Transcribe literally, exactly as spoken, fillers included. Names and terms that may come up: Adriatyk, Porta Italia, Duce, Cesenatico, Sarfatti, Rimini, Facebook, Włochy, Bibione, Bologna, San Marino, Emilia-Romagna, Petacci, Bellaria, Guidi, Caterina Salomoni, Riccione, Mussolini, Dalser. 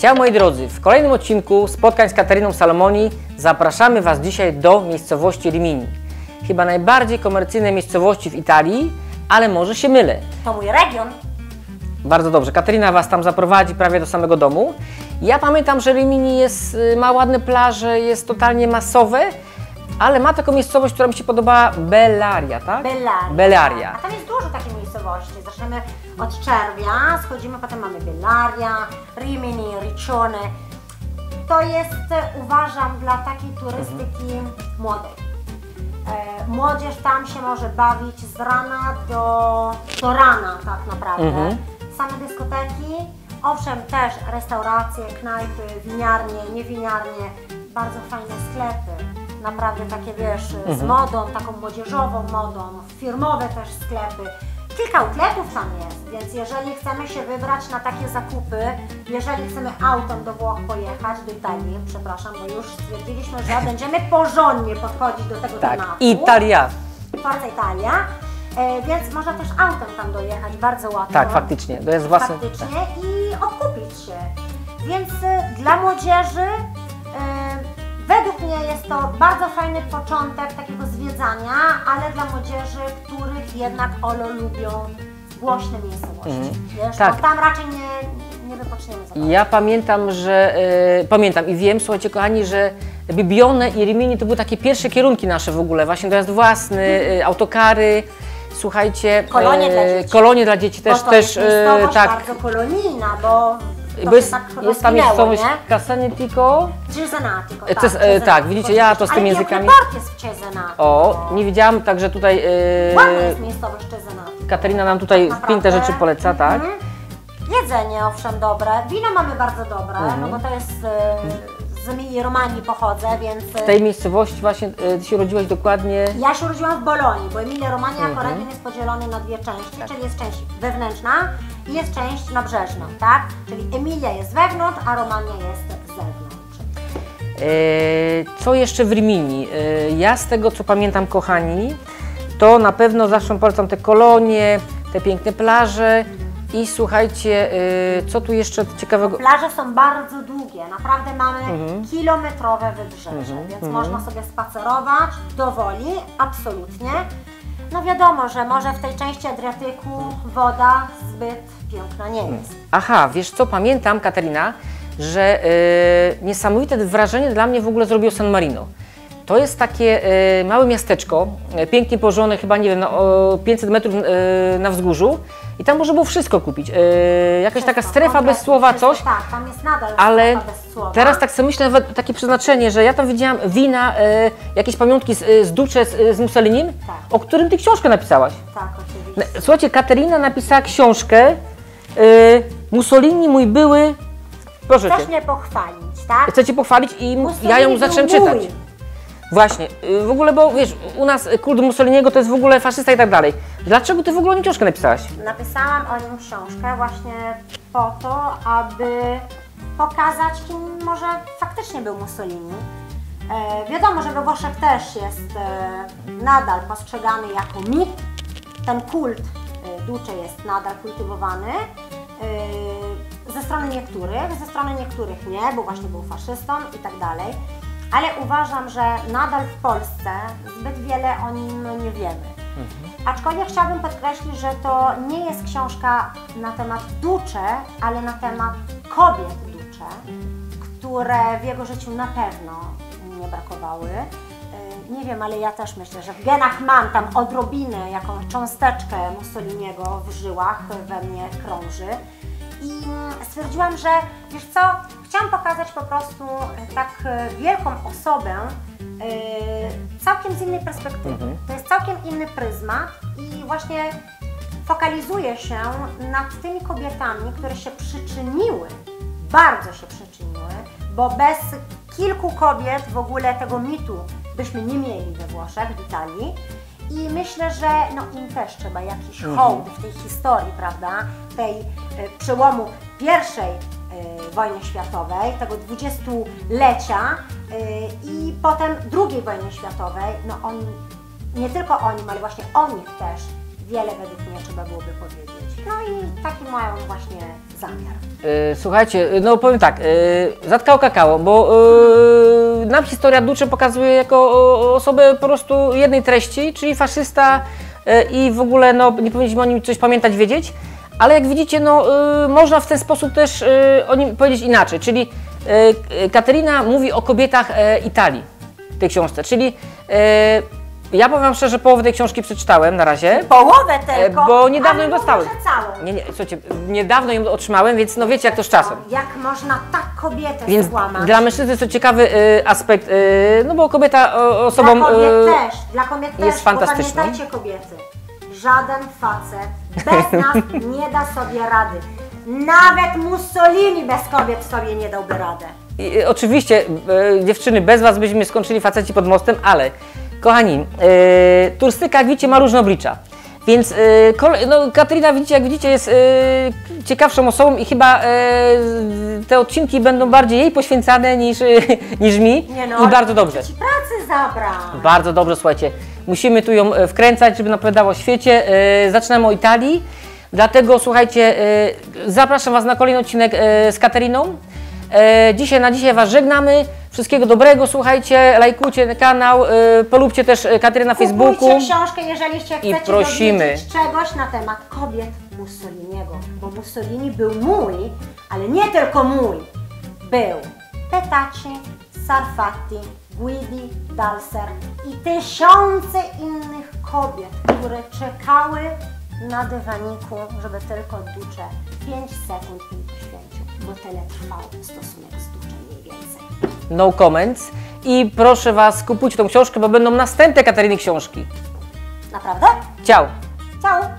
Ciao moi drodzy, w kolejnym odcinku spotkań z Cateriną Salomoni zapraszamy Was dzisiaj do miejscowości Rimini. Chyba najbardziej komercyjnej miejscowości w Italii, ale może się mylę. To mój region. Bardzo dobrze, Caterina Was tam zaprowadzi prawie do samego domu. Ja pamiętam, że Rimini jest, ma ładne plaże, jest totalnie masowe, ale ma taką miejscowość, która mi się podobała, Bellaria, tak? Bellaria. Bellaria. A tam jest dużo takich miejscowości. Zaczynamy od Czerwia, schodzimy, potem mamy Bellaria, Rimini, Riccione. To jest, uważam, dla takiej turystyki mhm. młodej. E, młodzież tam się może bawić z rana do, do rana tak naprawdę. Mhm. Same dyskoteki, owszem też restauracje, knajpy, winiarnie, niewiniarnie, bardzo fajne sklepy. Naprawdę takie, wiesz, mhm. z modą, taką młodzieżową modą, firmowe też sklepy. Kilka outletów tam jest, więc jeżeli chcemy się wybrać na takie zakupy, jeżeli chcemy autem do Włoch pojechać, do Italii, przepraszam, bo już stwierdziliśmy, że będziemy porządnie podchodzić do tego tak, tematu. Italia. Porta Italia. E, więc można też autem tam dojechać bardzo łatwo. Tak, faktycznie. To jest własne. Faktycznie tak. I odkupić się. Więc y, dla młodzieży y, według mnie jest to bardzo fajny początek takiego zwiedzania, ale dla młodzieży, których jednak olo lubią głośne miejscowości. Mm. Wiesz, tak. Tam raczej nie, nie wypoczniemy za bardzo. Ja pamiętam, że y, pamiętam i wiem, słuchajcie kochani, że Bibione i Rimini to były takie pierwsze kierunki nasze w ogóle, właśnie dojazd własny, y, autokary. Słuchajcie, kolonie e, dla dzieci. Kolonie dla dzieci też, to też jest e, tak. Bardzo kolonijna, bo To jest, tak jest tam miejscowość Cesenatico. Cesenatico, tak. Ces, e, tak, widzicie, ja to z tymi językami. Ale jest w Cesenatico. O, nie widziałam, także tutaj. E, Ładna jest miejscowość Cesenatico. Katerina nam tutaj tak piękne rzeczy poleca, tak? Mm-hmm. Jedzenie, owszem, dobre. Wino mamy bardzo dobre, mm-hmm. no bo to jest. E, z Emilii-Romagni pochodzę, więc... W tej miejscowości właśnie Ty się urodziłaś dokładnie... Ja się urodziłam w Bolonii, bo Emilia-Romagna jako region jest podzielony na dwie części, tak. Czyli jest część wewnętrzna i jest część nabrzeżna, tak? Czyli Emilia jest wewnątrz, a Romagna jest zewnątrz. Eee, co jeszcze w Rimini? Eee, ja z tego, co pamiętam, kochani, to na pewno zawsze polecam te kolonie, te piękne plaże. I słuchajcie, co tu jeszcze ciekawego... Plaże są bardzo długie, naprawdę mamy mhm. kilometrowe wybrzeże, mhm. więc mhm. można sobie spacerować do woli, absolutnie. No wiadomo, że może w tej części Adriatyku woda zbyt piękna nie jest. Aha, wiesz co, pamiętam Katerina, że y, niesamowite wrażenie dla mnie w ogóle zrobiło San Marino. To jest takie y, małe miasteczko, y, pięknie położone, chyba nie wiem, na, o, pięćset metrów y, na wzgórzu. I tam można było wszystko kupić, e, jakaś wszystko, taka strefa bez słowa, coś, wszystko, tak, tam jest nadal ale bez słowa. Teraz tak sobie myślę, nawet takie przeznaczenie, że ja tam widziałam wina, e, jakieś pamiątki z, z Duce, z, z Mussolinim, tak. O którym Ty książkę napisałaś. Tak, oczywiście. Słuchajcie, Katerina napisała książkę, e, Mussolini mój były, proszę Cię. Chcesz mnie pochwalić, tak? Chcę Cię pochwalić i Mussolini ja ją zacząłem czytać. Właśnie, w ogóle, bo wiesz, u nas kult Mussoliniego to jest w ogóle faszysta i tak dalej. Dlaczego Ty w ogóle o nim książkę napisałaś? Napisałam o nim książkę właśnie po to, aby pokazać, kim może faktycznie był Mussolini. E, wiadomo, że we Włoszech też jest e, nadal postrzegany jako mit. Ten kult e, Duce jest nadal kultywowany. E, ze strony niektórych, ze strony niektórych nie, bo właśnie był faszystą i tak dalej. Ale uważam, że nadal w Polsce zbyt wiele o nim nie wiemy. Mhm. Aczkolwiek chciałabym podkreślić, że to nie jest książka na temat Duce, ale na temat kobiet Duce, które w jego życiu na pewno nie brakowały. Nie wiem, ale ja też myślę, że w genach mam tam odrobinę, jakąś cząsteczkę Mussoliniego w żyłach we mnie krąży. I stwierdziłam, że wiesz co, chciałam pokazać po prostu tak wielką osobę yy, całkiem z innej perspektywy. Mhm. To jest całkiem inny pryzmat i właśnie fokalizuję się nad tymi kobietami, które się przyczyniły, bardzo się przyczyniły, bo bez kilku kobiet w ogóle tego mitu byśmy nie mieli we Włoszech, w Italii. I myślę, że no, im też trzeba jakiś mhm. hołd w tej historii, prawda, tej y, przełomu pierwszej y, wojny światowej, tego dwudziestolecia y, i potem drugiej wojny światowej. No, on, nie tylko o nim, ale właśnie o nich też wiele według mnie trzeba byłoby powiedzieć. No i taki mają właśnie zamiar. Yy, słuchajcie, no powiem tak, yy, zatkał kakao, bo yy, nam historia Duce pokazuje jako osobę po prostu jednej treści, czyli faszysta yy, i w ogóle no, nie powinniśmy o nim coś pamiętać, wiedzieć, ale jak widzicie, no, yy, można w ten sposób też yy, o nim powiedzieć inaczej, czyli yy, Katerina mówi o kobietach yy, Italii w tej książce, czyli yy, ja powiem wam szczerze, że połowę tej książki przeczytałem na razie. Połowę tylko? Bo niedawno ją dostałem. Całą. Nie, nie, słuchajcie, niedawno ją otrzymałem, więc no wiecie jak to z czasem. Jak można tak kobietę więc złamać? Dla mężczyzny jest to ciekawy y, aspekt, y, no bo kobieta o, osobą... Dla kobiet y, też, dla kobiet też, jest fantastyczna. Pamiętajcie kobiety, żaden facet bez nas nie da sobie rady. Nawet Mussolini bez kobiet sobie nie dałby rady. I, oczywiście, y, dziewczyny, bez was byśmy skończyli faceci pod mostem, ale... Kochani, yy, turystyka, jak widzicie, ma różne oblicza, więc yy, kolej, no, Katerina, widzicie, jak widzicie, jest yy, ciekawszą osobą i chyba yy, te odcinki będą bardziej jej poświęcane niż, yy, niż mi. Nie no, i bardzo dobrze. Ci pracy zabrał. Bardzo dobrze, słuchajcie, musimy tu ją wkręcać, żeby opowiadała o świecie. Yy, zaczynamy o Italii, dlatego słuchajcie, yy, zapraszam was na kolejny odcinek yy, z Kateriną. Yy, dzisiaj na dzisiaj was żegnamy. Wszystkiego dobrego, słuchajcie, lajkujcie ten kanał, y, polubcie też Katerynę na Facebooku. Kupujcie książkę, jeżeli się chcecie dowiedzieć czegoś na temat kobiet Mussoliniego, bo Mussolini był mój, ale nie tylko mój. Był Petacci, Sarfatti, Guidi, Dalser i tysiące innych kobiet, które czekały na dywaniku, żeby tylko Duce pięć sekund im poświęcił, bo tyle trwał stosunek z Duce mniej więcej. No comments. I proszę was, kupujcie tą książkę, bo będą następne Kateryny książki. Naprawdę? Ciao. Ciao.